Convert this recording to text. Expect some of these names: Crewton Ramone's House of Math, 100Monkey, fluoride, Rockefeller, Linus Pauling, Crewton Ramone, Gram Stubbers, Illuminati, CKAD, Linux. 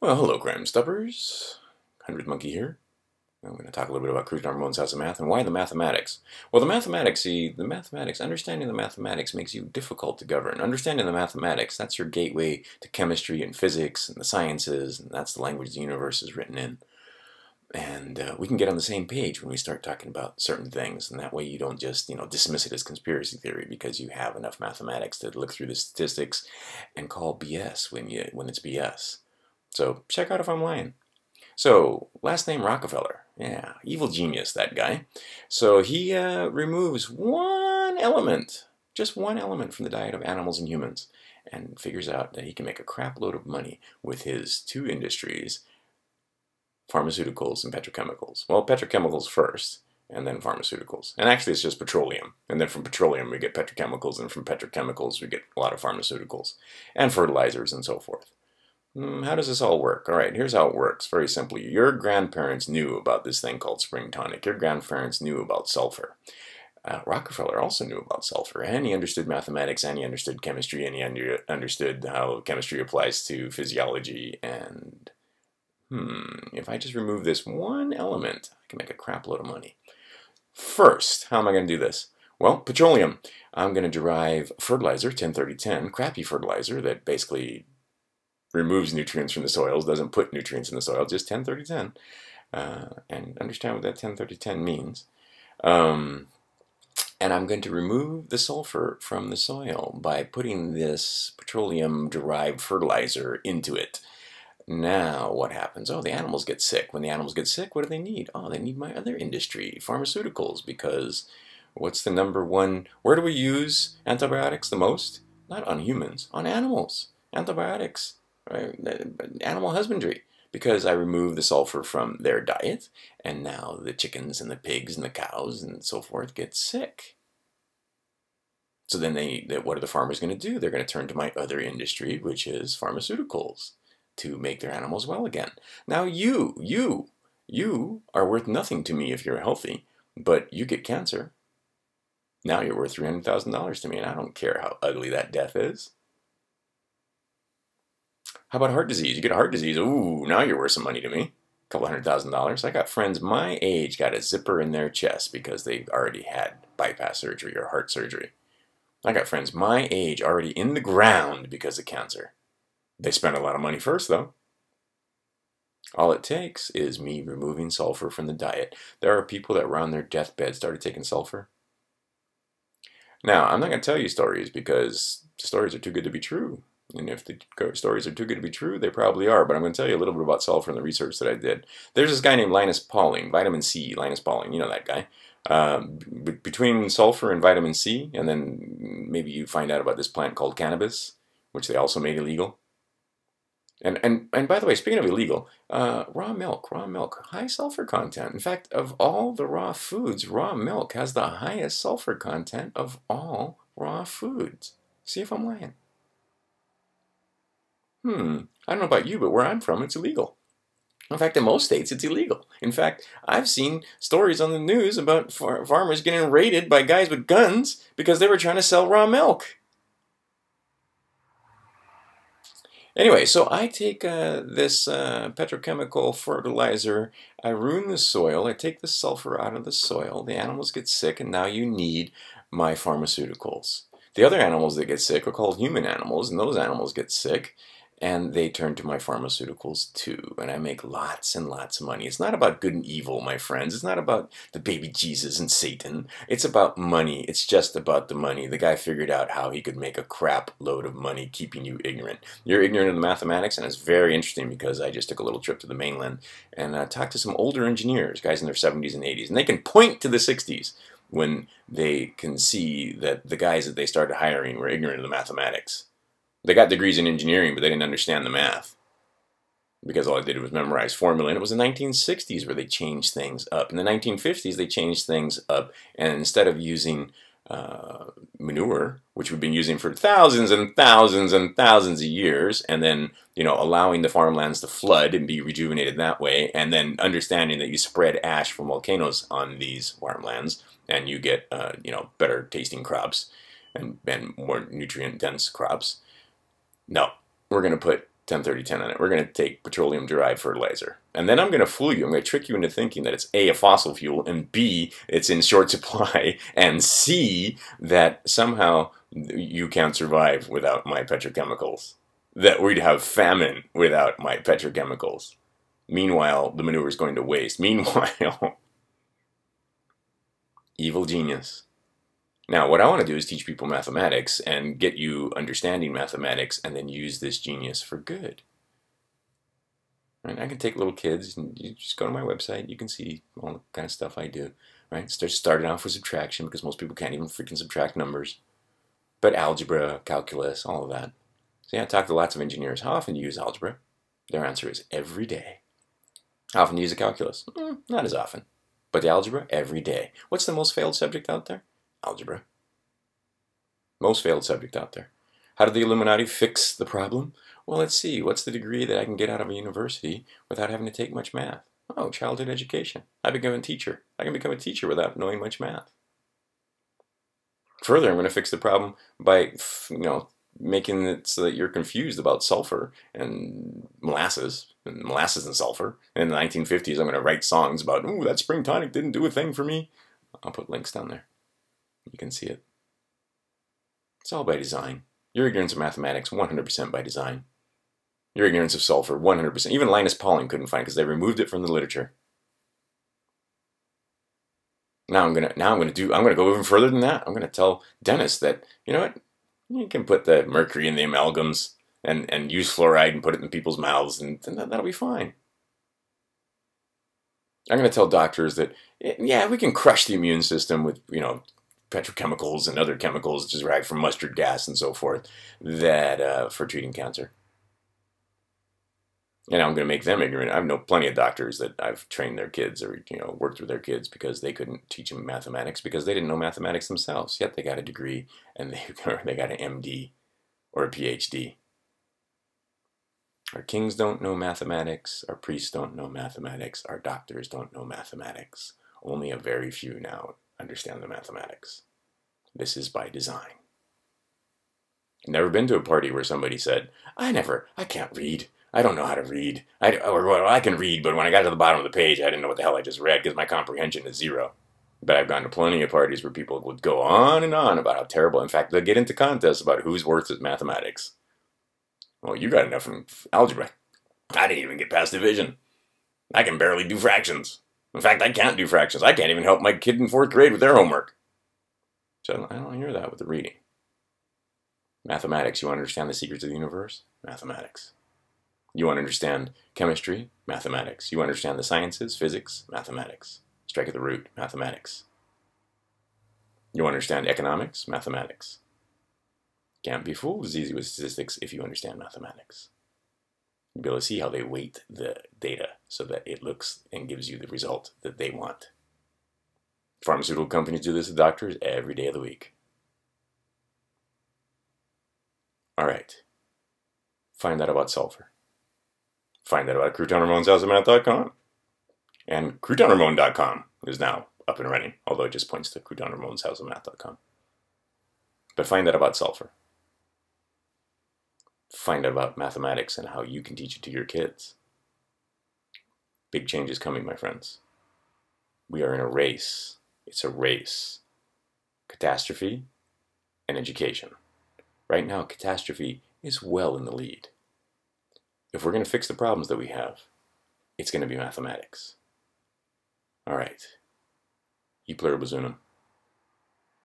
Well, hello, Gram Stubbers. 100Monkey here. I'm going to talk a little bit about Crewton Ramone's House of Math and why the mathematics. Well, understanding the mathematics makes you difficult to govern. Understanding the mathematics, that's your gateway to chemistry and physics and the sciences, and that's the language the universe is written in. And we can get on the same page when we start talking about certain things, and that way you don't just, dismiss it as conspiracy theory because you have enough mathematics to look through the statistics and call BS when it's BS. So check out if I'm lying. So last name Rockefeller, yeah, evil genius that guy. So he removes one element, just one element from the diet of animals and humans, and figures out that he can make a crap load of money with his two industries, pharmaceuticals and petrochemicals. Well, petrochemicals first, and then pharmaceuticals. And actually it's just petroleum. And then from petroleum we get petrochemicals, and from petrochemicals we get a lot of pharmaceuticals and fertilizers and so forth. How does this all work? All right, here's how it works. Very simply, your grandparents knew about this thing called spring tonic. Your grandparents knew about sulfur. Rockefeller also knew about sulfur, and he understood mathematics, and he understood chemistry, and he understood how chemistry applies to physiology. And if I just remove this one element, I can make a crap load of money. First, how am I going to do this? Well, petroleum. I'm going to derive fertilizer, 10-30-10, crappy fertilizer that basically removes nutrients from the soils, doesn't put nutrients in the soil, just 10-30-10. And understand what that 10-30-10 means. And I'm going to remove the sulfur from the soil by putting this petroleum-derived fertilizer into it. Now what happens? Oh, the animals get sick. When the animals get sick, what do they need? Oh, they need my other industry, pharmaceuticals, because what's the number one? Where do we use antibiotics the most? Not on humans, on animals. Antibiotics. Animal husbandry, because I remove the sulfur from their diet, and now the chickens and the pigs and the cows and so forth get sick. So then what are the farmers going to do? They're going to turn to my other industry, which is pharmaceuticals, to make their animals well again. Now you are worth nothing to me if you're healthy, but you get cancer. Now you're worth $300,000 to me, and I don't care how ugly that death is. How about heart disease? You get a heart disease, ooh, now you're worth some money to me. A couple $100,000. I got friends my age got a zipper in their chest because they already had bypass surgery or heart surgery. I got friends my age already in the ground because of cancer. They spent a lot of money first, though. All it takes is me removing sulfur from the diet. There are people that were on their deathbed started taking sulfur. Now, I'm not going to tell you stories because stories are too good to be true. And if the stories are too good to be true, they probably are. But I'm going to tell you a little bit about sulfur and the research that I did. There's this guy named Linus Pauling, vitamin C, Linus Pauling, you know that guy. Between sulfur and vitamin C, and then maybe you find out about this plant called cannabis, which they also made illegal. And by the way, speaking of illegal, raw milk, high sulfur content. In fact, of all the raw foods, raw milk has the highest sulfur content of all raw foods. See if I'm lying. I don't know about you, but where I'm from, it's illegal. In fact, in most states, it's illegal. In fact, I've seen stories on the news about farmers getting raided by guys with guns because they were trying to sell raw milk. Anyway, so I take this petrochemical fertilizer, I ruin the soil, I take the sulfur out of the soil, the animals get sick, and now you need my pharmaceuticals. The other animals that get sick are called human animals, and those animals get sick, and they turn to my pharmaceuticals too, and I make lots and lots of money. It's not about good and evil, my friends. It's not about the baby Jesus and Satan. It's about money. It's just about the money. The guy figured out how he could make a crap load of money keeping you ignorant. You're ignorant of the mathematics, and it's very interesting because I just took a little trip to the mainland and talked to some older engineers, guys in their 70s and 80s, and they can point to the 60s when they can see that the guys that they started hiring were ignorant of the mathematics. They got degrees in engineering, but they didn't understand the math because all I did was memorize formula. And it was the 1960s where they changed things up. In the 1950s, they changed things up, and instead of using manure, which we've been using for thousands and thousands and thousands of years, and then allowing the farmlands to flood and be rejuvenated that way, and then understanding that you spread ash from volcanoes on these farmlands and you get better tasting crops and more nutrient dense crops. No, we're going to put 10-30-10 on it. We're going to take petroleum-derived fertilizer. And then I'm going to fool you. I'm going to trick you into thinking that it's A, a fossil fuel, and B, it's in short supply, and C, that somehow you can't survive without my petrochemicals. That we'd have famine without my petrochemicals. Meanwhile, the manure is going to waste. Meanwhile, evil genius. Now, what I want to do is teach people mathematics and get you understanding mathematics and then use this genius for good. Right? I can take little kids and you just go to my website. You can see all the kind of stuff I do. Right? Started off with subtraction because most people can't even freaking subtract numbers. But algebra, calculus, all of that. So yeah, I talk to lots of engineers. How often do you use algebra? Their answer is every day. How often do you use a calculus? Not as often. But the algebra? Every day. What's the most failed subject out there? Algebra. Most failed subject out there. How did the Illuminati fix the problem? Well, let's see. What's the degree that I can get out of a university without having to take much math? Oh, childhood education. I become a teacher. I can become a teacher without knowing much math. Further, I'm going to fix the problem by, you know, making it so that you're confused about sulfur and molasses and sulfur. And in the 1950s, I'm going to write songs about, ooh, that spring tonic didn't do a thing for me. I'll put links down there. You can see it. It's all by design. Your ignorance of mathematics, 100% by design. Your ignorance of sulfur, 100%. Even Linus Pauling couldn't find it because they removed it from the literature. Now I'm gonna go even further than that. I'm gonna tell Dennis that, you know what? You can put the mercury in the amalgams and use fluoride and put it in people's mouths, and that'll be fine. I'm going to tell doctors that, yeah, we can crush the immune system with, you know, petrochemicals and other chemicals derived from mustard gas and so forth that for treating cancer. And I'm going to make them ignorant. I know plenty of doctors that I've trained their kids or, you know, worked with their kids because they couldn't teach them mathematics because they didn't know mathematics themselves. Yet they got a degree and they got an MD or a PhD. Our kings don't know mathematics. Our priests don't know mathematics. Our doctors don't know mathematics. Only a very few now understand the mathematics. This is by design. I've never been to a party where somebody said, I can't read. I don't know how to read. I can read, but when I got to the bottom of the page, I didn't know what the hell I just read because my comprehension is zero. But I've gone to plenty of parties where people would go on and on about how terrible. In fact, they'll get into contests about who's worse at mathematics. Well, you got enough from algebra. I didn't even get past division. I can barely do fractions. In fact, I can't do fractions. I can't even help my kid in 4th grade with their homework. So I don't hear that with the reading. Mathematics. You want to understand the secrets of the universe? Mathematics. You want to understand chemistry? Mathematics. You want to understand the sciences? Physics? Mathematics. Strike at the root? Mathematics. You want to understand economics? Mathematics. Can't be fooled as easy with statistics if you understand mathematics. You'll be able to see how they weight the data so that it looks and gives you the result that they want. Pharmaceutical companies do this to doctors every day of the week. All right. Find out about sulfur. Find out about Crewton Ramone's House of Math.com. And CrewtonRamone.com is now up and running, although it just points to Crewton Ramone's House of Math.com. But find out about sulfur. Find out about mathematics and how you can teach it to your kids. Big change is coming, my friends. We are in a race. It's a race. Catastrophe and education. Right now, catastrophe is well in the lead. If we're going to fix the problems that we have, it's going to be mathematics. All right. E pluribus unum.